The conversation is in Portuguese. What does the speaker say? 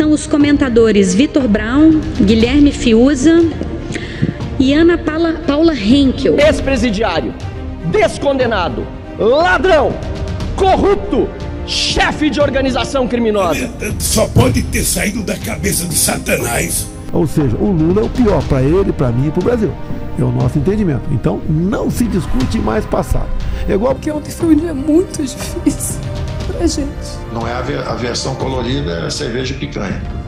são os comentadores Vitor Brown, Guilherme Fiuza e Ana Paula Henkel. Ex-presidiário, descondenado, ladrão, corrupto, chefe de organização criminosa. Só pode ter saído da cabeça de Satanás. Ou seja, o Lula é o pior para ele, para mim e para o Brasil. É o nosso entendimento. Então não se discute mais passado. É igual porque é uma questão muito difícil para a gente. Não é a versão colorida, é a cerveja e picanha.